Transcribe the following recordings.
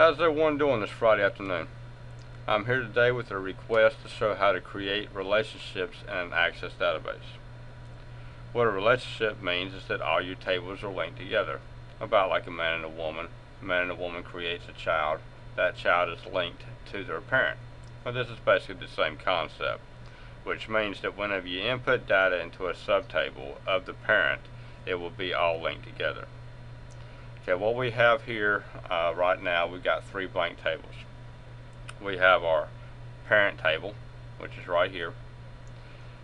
How's everyone doing this Friday afternoon? I'm here today with a request to show how to create relationships in an Access database. What a relationship means is that all your tables are linked together, about like a man and a woman. A man and a woman creates a child. That child is linked to their parent. Well, this is basically the same concept, which means that whenever you input data into a subtable of the parent, it will be all linked together. Okay, what we have here right now, we've got three blank tables. We have our parent table, which is right here,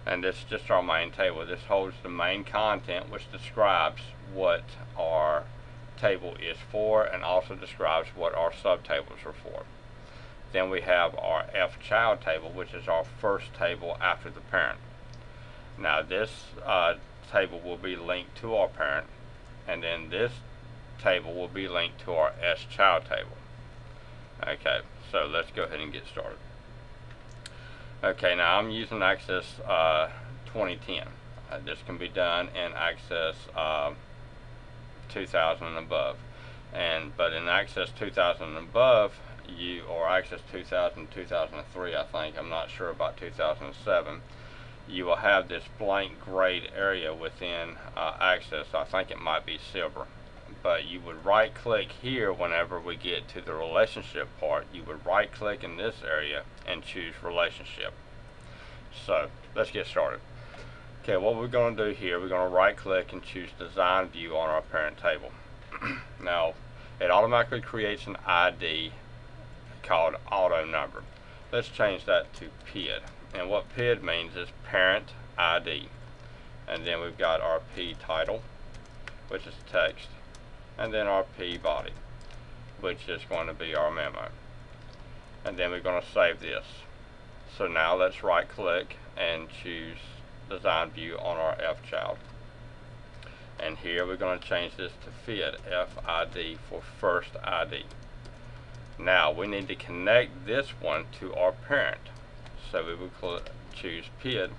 and this is just our main table. This holds the main content, which describes what our table is for and also describes what our subtables are for. Then we have our F child table, which is our first table after the parent. Now this table will be linked to our parent, and then this table will be linked to our S child table. Okay, so let's go ahead and get started. Okay, now I'm using Access 2010. This can be done in Access 2000 and above, but in Access 2000 and above, or Access 2000, 2003, I think, I'm not sure about 2007, you will have this blank grayed area within Access. I think it might be silver, but you would right click here. Whenever we get to the relationship part, you would right click in this area and choose relationship. So let's get started. Okay, what we're going to do here, we're going to right click and choose design view on our parent table. Now it automatically creates an ID called AutoNumber. Let's change that to PID, and what PID means is parent ID, and then we've got our P title, which is text, and then our P body, which is going to be our memo, and then we're going to save this. So now let's right click and choose design view on our F child, and here we're going to change this to FID, F-I-D, for first ID. Now we need to connect this one to our parent, so we would choose PID,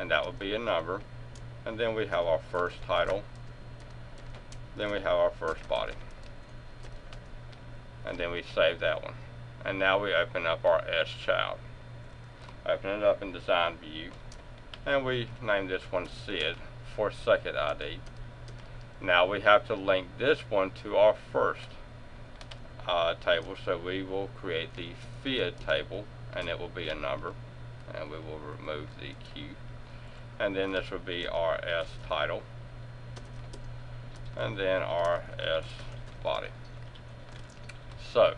and that would be a number, and then we have our first title, then we have our first body, and then we save that one. And now we open up our S child, open it up in design view, and we name this one SID for second ID. Now we have to link this one to our first table, so we will create the FID table, and it will be a number, and we will remove the Q, and then this will be our S title, and then our S body. So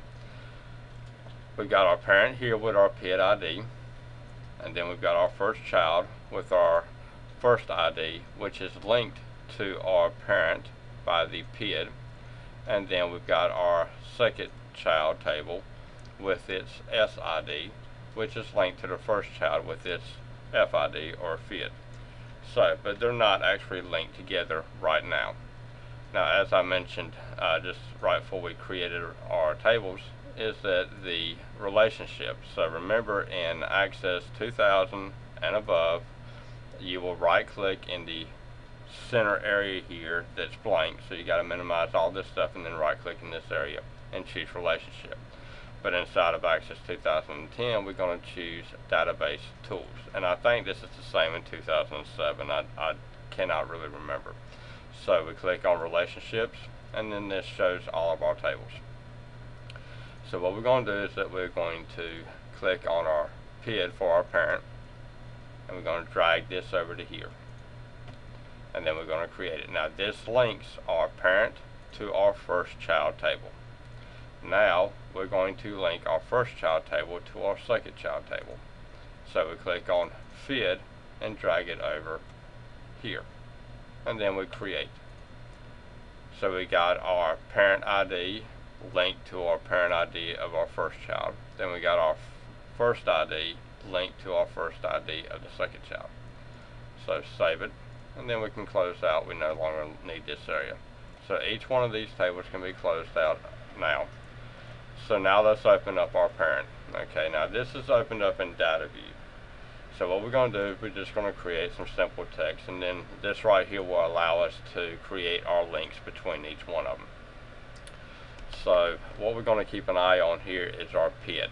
we've got our parent here with our PID ID, and then we've got our first child with our first ID, which is linked to our parent by the PID, and then we've got our second child table with its SID, which is linked to the first child with its FID or FID. So, but they're not actually linked together right now. Now, as I mentioned just right before we created our tables, is that the relationship. So remember, in Access 2000 and above, you will right click in the center area here that's blank, so you got to minimize all this stuff and then right click in this area and choose relationship. But inside of Access 2010, we're going to choose database tools, and I think this is the same in 2007. I cannot really remember. So we click on relationships, and then this shows all of our tables. So what we're going to do is that we're going to click on our PID for our parent, and we're going to drag this over to here, and then we're going to create it. Now this links our parent to our first child table. Now we're going to link our first child table to our second child table, so we click on FID and drag it over here, and then we create. So we got our parent ID linked to our parent ID of our first child, then we got our first ID linked to our first ID of the second child. So save it, and then we can close out. We no longer need this area, so each one of these tables can be closed out now. So now let's open up our parent. Okay, now this is opened up in data view. So what we're going to do is we're just going to create some simple text, and then this right here will allow us to create our links between each one of them. So what we're going to keep an eye on here is our PID.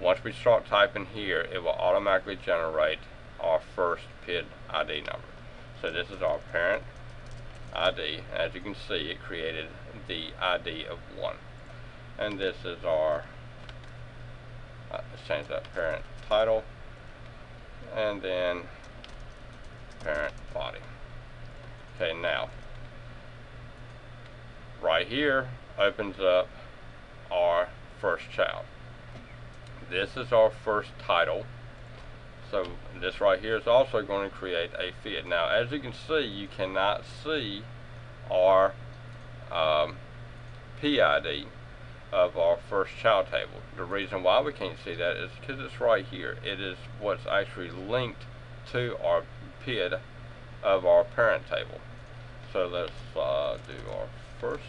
Once we start typing here, it will automatically generate our first PID ID number. So this is our parent ID. As you can see, it created the ID of 1. And this is our, let's change that parent title, and then parent body. Okay, now, right here opens up our first child. This is our first title. So this right here is also going to create a feed. Now, as you can see, you cannot see our PID of our first child table. The reason why we can't see that is because it's right here. It is what's actually linked to our PID of our parent table. So let's do our first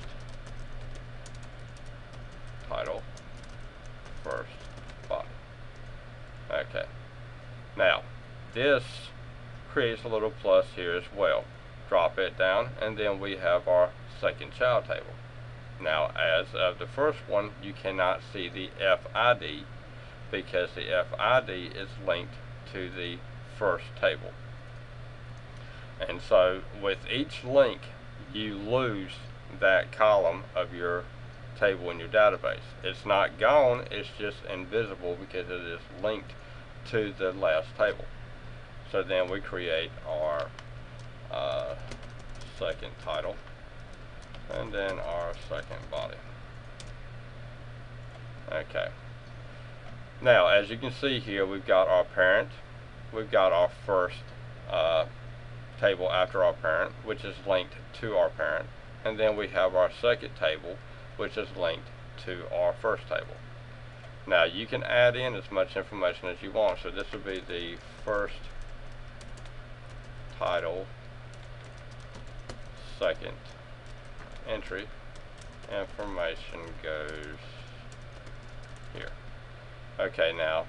title, first body. Okay. Now, this creates a little plus here as well. Drop it down, and then we have our second child table. Now, as of the first one, you cannot see the FID because the FID is linked to the first table. And so, with each link, you lose that column of your table in your database. It's not gone, it's just invisible because it is linked to the last table. So then we create our second title and then our second body. Okay. Now, as you can see here, we've got our parent, we've got our first table after our parent, which is linked to our parent, and then we have our second table, which is linked to our first table. Now, you can add in as much information as you want. So this would be the first title, second entry, information goes here. Okay, now,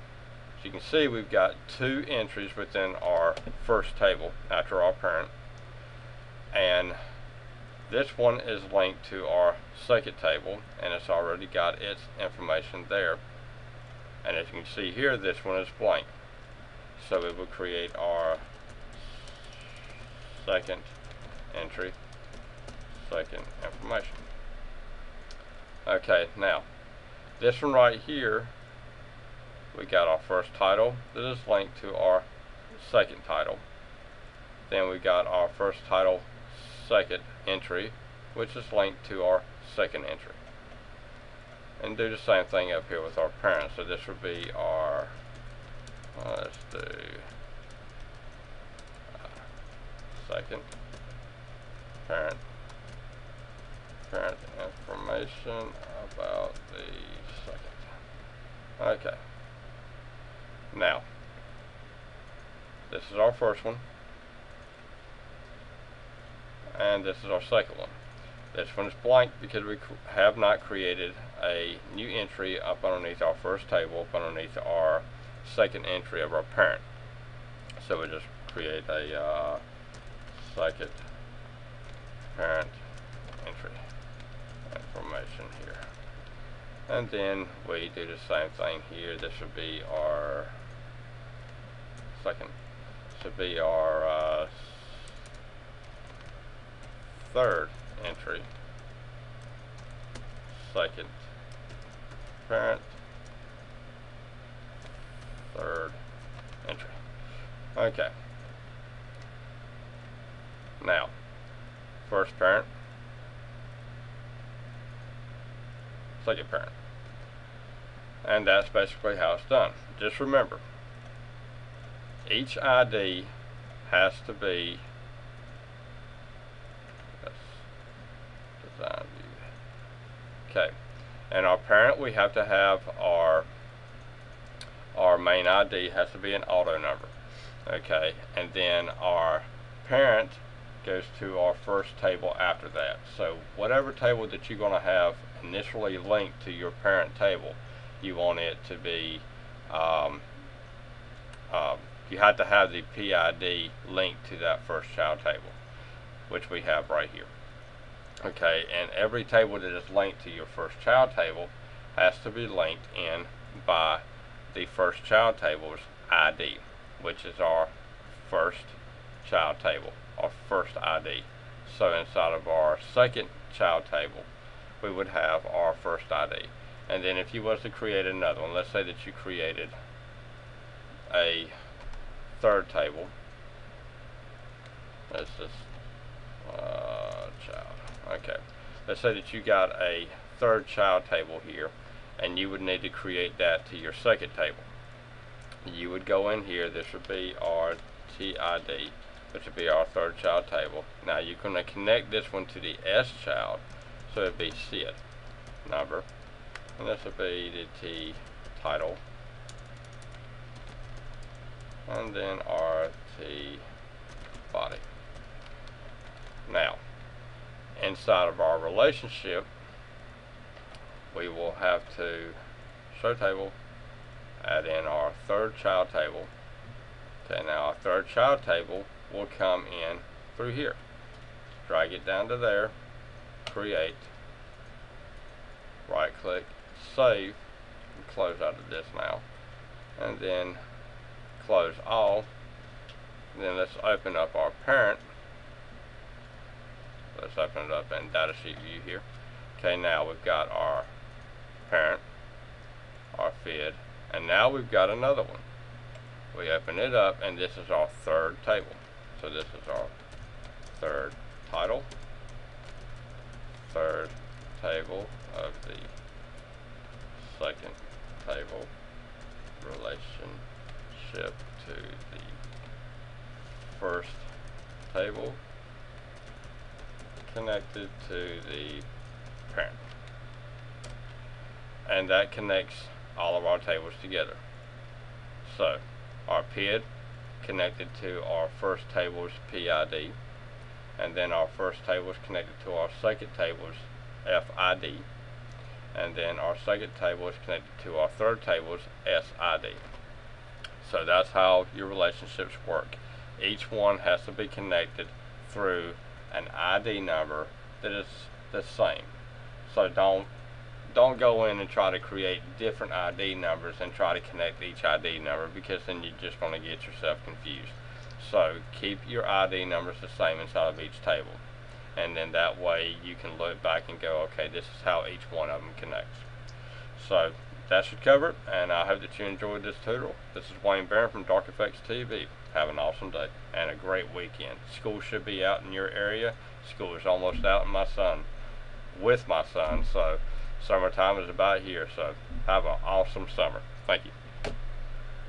as you can see, we've got two entries within our first table after our parent, and this one is linked to our second table, and it's already got its information there. And as you can see here, this one is blank. So it will create our second entry, second information. Okay, now, this one right here, we got our first title that is linked to our second title. Then we got our first title, second entry, which is linked to our second entry. And do the same thing up here with our parent. So this would be our, let's do second, parent information about the second. Okay. Now, this is our first one, and this is our second one. This one is blank because we have not created a new entry up underneath our first table, up underneath our second entry of our parent. So we just create a second parent entry information here. And then we do the same thing here. This would be our second. This would be our third entry, second parent, third entry. Okay. Now, first parent, second parent. And that's basically how it's done. Just remember, each ID has to be okay, and our parent, we have to have our main ID has to be an auto number. Okay, and then our parent goes to our first table after that. So whatever table that you're going to have initially linked to your parent table, you want it to be you have to have the PID linked to that first child table, which we have right here. Okay, and every table that is linked to your first child table has to be linked in by the first child table's ID, which is our first child table, our first ID. So inside of our second child table, we would have our first ID. And then if you was to create another one, let's say that you created a third table. Let's just child. Okay, let's say that you got a third child table here, and you would need to create that to your second table. You would go in here, this would be our TID, which would be our third child table. Now you're going to connect this one to the S child, so it'd be SID number, and this would be the T title, and then our T body. Now, inside of our relationship, we will have to show table, add in our third child table. Okay, now our third child table will come in through here. Drag it down to there, create, right click, save, and close out of this now, and then close all. And then let's open up our parent. Let's open it up in data sheet view here. Okay, now we've got our parent, our feed, and now we've got another one. We open it up, and this is our third table. So this is our third title, third table of the second table, relationship to the first table, connected to the parent. And that connects all of our tables together. So our PID connected to our first table's PID, and then our first table is connected to our second table's FID, and then our second table is connected to our third table's SID. So that's how your relationships work. Each one has to be connected through an ID number that is the same. So don't go in and try to create different ID numbers and try to connect each ID number, because then you're just going to get yourself confused. So keep your ID numbers the same inside of each table, and then that way you can look back and go, okay, this is how each one of them connects. So that should cover it, and I hope that you enjoyed this tutorial. This is Wayne Barron from Dark Effects TV. Have an awesome day and a great weekend. School should be out in your area. School is almost out in my son, so summertime is about here. So have an awesome summer. Thank you.